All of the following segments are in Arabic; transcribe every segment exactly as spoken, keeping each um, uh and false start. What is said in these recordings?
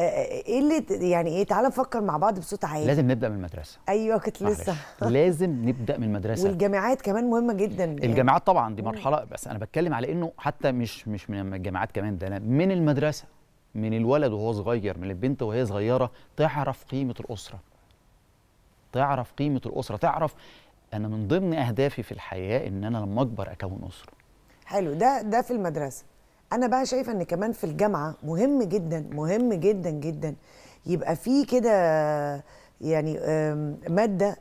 ايه اللي يعني ايه؟ تعالى نفكر مع بعض بصوت عالي. لازم نبدا من المدرسه. ايوه كنت لسه لازم نبدا من المدرسه. والجامعات كمان مهمه جدا. الجامعات طبعا دي مرحله، بس انا بتكلم على انه حتى مش مش من الجامعات كمان، ده انا من المدرسه، من الولد وهو صغير، من البنت وهي صغيره، تعرف قيمه الاسره. تعرف قيمه الاسره، تعرف انا من ضمن اهدافي في الحياه ان انا لما اكبر اكون اسره. حلو، ده ده في المدرسه. أنا بقى شايفة إن كمان في الجامعة مهم جدا مهم جدا جدا يبقى في كده يعني مادة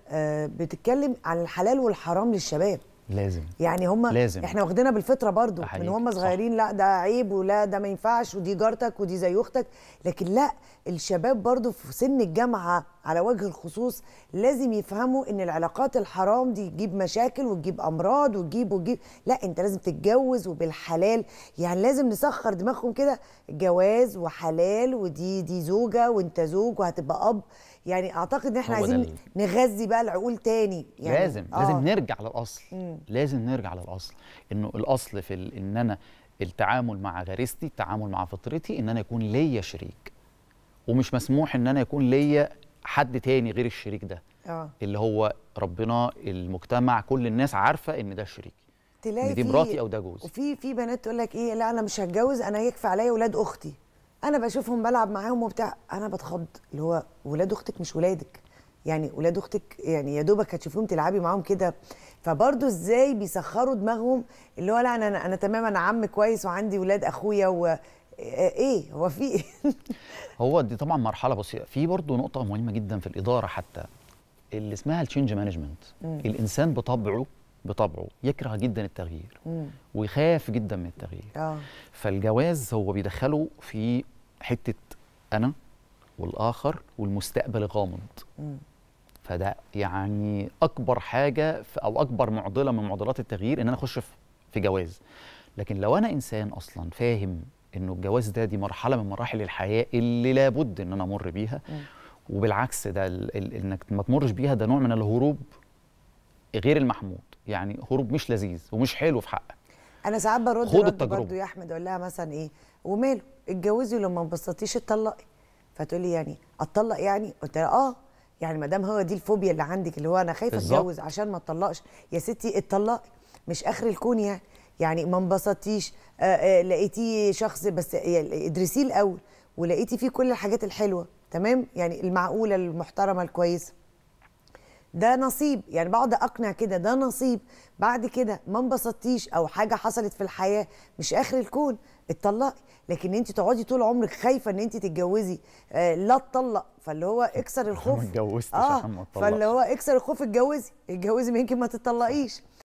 بتتكلم عن الحلال والحرام للشباب. لازم يعني هم لازم. إحنا واخدينها بالفطرة برضو من هم صغيرين، لا ده عيب ولا ده ما ينفعش ودي جارتك ودي زي أختك، لكن لا الشباب برضو في سن الجامعة على وجه الخصوص لازم يفهموا إن العلاقات الحرام دي تجيب مشاكل وتجيب أمراض وتجيب وتجيب، لا أنت لازم تتجوز وبالحلال، يعني لازم نسخر دماغهم كده جواز وحلال ودي دي زوجة وأنت زوج وهتبقى أب، يعني أعتقد إن إحنا عايزين نغذي بقى العقول تاني يعني. لازم آه. لازم نرجع للأصل. مم. لازم نرجع للأصل، إنه الأصل في ال... إن أنا التعامل مع غريزتي، التعامل مع فطرتي، إن أنا يكون ليا شريك، ومش مسموح إن أنا يكون ليا حد تاني غير الشريك ده. أوه. اللي هو ربنا، المجتمع، كل الناس عارفه ان ده شريكي، ان دي مراتي او ده جوزي. وفي في بنات تقول لك ايه، لا انا مش هتجوز، انا يكفي عليا ولاد اختي، انا بشوفهم بلعب معاهم وبتاع، انا بتخض، اللي هو ولاد اختك مش ولادك، يعني ولاد اختك يعني يا دوبك هتشوفيهم تلعبي معاهم كده، فبرضه ازاي بيسخروا دماغهم اللي هو لا انا انا تمام انا عم كويس وعندي ولاد اخويا و ايه هو في إيه؟ هو دي طبعا مرحله بسيطه. في برضه نقطه مهمه جدا في الاداره حتى اللي اسمها التشينج مانجمنت. الانسان بطبعه بطبعه يكره جدا التغيير مم. ويخاف جدا من التغيير. آه. فالجواز هو بيدخله في حته انا والاخر والمستقبل غامض. مم. فده يعني اكبر حاجه او اكبر معضله من معضلات التغيير ان انا اخش في جواز. لكن لو انا انسان اصلا فاهم إنه الجواز ده دي مرحلة من مراحل الحياة اللي لابد إن أنا أمر بيها، م. وبالعكس ده ال ال إنك ما تمرش بيها ده نوع من الهروب غير المحمود، يعني هروب مش لذيذ ومش حلو في حقك. أنا ساعات برد خد التجربة برضه يا أحمد، أقول لها مثلا إيه، وماله اتجوزي ولو ما انبسطتيش اتطلقي، فتقول لي يعني أتطلق يعني؟ قلت لها آه، يعني ما دام هو دي الفوبيا اللي عندك اللي هو أنا خايفة أتجوز عشان ما أتطلقش، يا ستي اتطلقي مش آخر الكون يعني. يعني ما انبسطتيش، لقيتيه شخص، بس ادرسيه الاول ولقيتي فيه كل الحاجات الحلوه تمام، يعني المعقوله المحترمه الكويسه، ده نصيب، يعني بقعد اقنع كده ده نصيب، بعد كده ما انبسطتيش او حاجه حصلت في الحياه مش اخر الكون اتطلقي، لكن انت تقعدي طول عمرك خايفه ان انت تتجوزي آه لا اتطلق، فاللي هو اكسر الخوف. ما اتجوزتش عشان ما اتطلقش. فاللي هو اكسر الخوف اتجوزي، اتجوزي يمكن ما تتطلقيش.